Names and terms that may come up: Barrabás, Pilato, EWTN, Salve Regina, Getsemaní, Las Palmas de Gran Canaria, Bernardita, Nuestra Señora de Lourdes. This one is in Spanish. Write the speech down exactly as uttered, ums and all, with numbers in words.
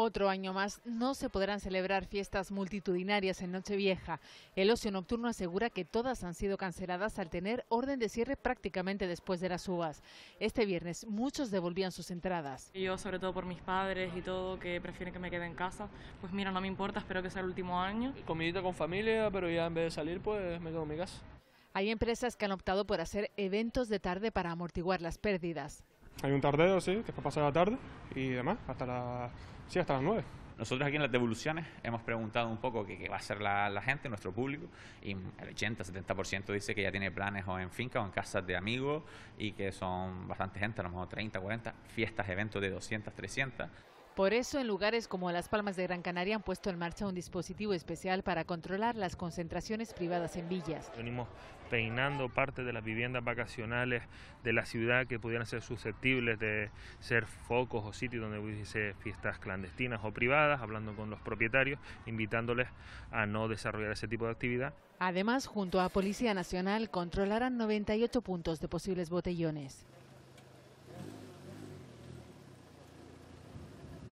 Otro año más no se podrán celebrar fiestas multitudinarias en Nochevieja. El ocio nocturno asegura que todas han sido canceladas al tener orden de cierre prácticamente después de las uvas. Este viernes muchos devolvían sus entradas. Yo, sobre todo por mis padres y todo, que prefieren que me quede en casa, pues mira, no me importa, espero que sea el último año. Comidita con familia, pero ya en vez de salir, pues me quedo en mi casa. Hay empresas que han optado por hacer eventos de tarde para amortiguar las pérdidas. Hay un tardeo, sí, que es para pasar la tarde y demás, hasta las, sí, hasta las nueve. Nosotros aquí en las devoluciones hemos preguntado un poco qué, qué va a hacer la, la gente, nuestro público, y el ochenta setenta por ciento dice que ya tiene planes o en finca o en casas de amigos y que son bastante gente, a lo mejor treinta, cuarenta, fiestas, eventos de doscientas, trescientas. Por eso, en lugares como Las Palmas de Gran Canaria han puesto en marcha un dispositivo especial para controlar las concentraciones privadas en villas. Venimos peinando parte de las viviendas vacacionales de la ciudad que pudieran ser susceptibles de ser focos o sitios donde hubiese fiestas clandestinas o privadas, hablando con los propietarios, invitándoles a no desarrollar ese tipo de actividad. Además, junto a Policía Nacional, controlarán noventa y ocho puntos de posibles botellones.